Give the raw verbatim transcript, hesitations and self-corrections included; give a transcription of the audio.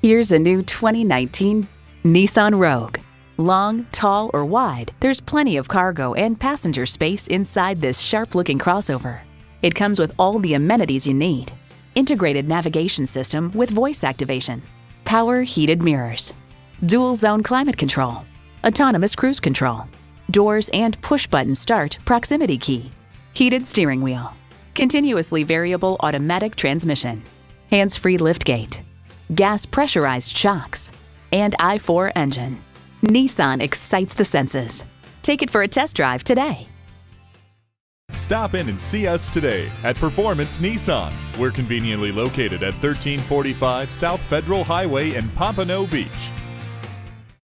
Here's a new twenty nineteen Nissan Rogue. Long, tall, or wide, there's plenty of cargo and passenger space inside this sharp-looking crossover. It comes with all the amenities you need. Integrated navigation system with voice activation, power heated mirrors, dual zone climate control, autonomous cruise control, doors and push-button start proximity key, heated steering wheel, continuously variable automatic transmission, hands-free liftgate, gas pressurized shocks, and I four engine. Nissan excites the senses. Take it for a test drive today. Stop in and see us today at Performance Nissan. We're conveniently located at thirteen forty-five South Federal Highway in Pompano Beach.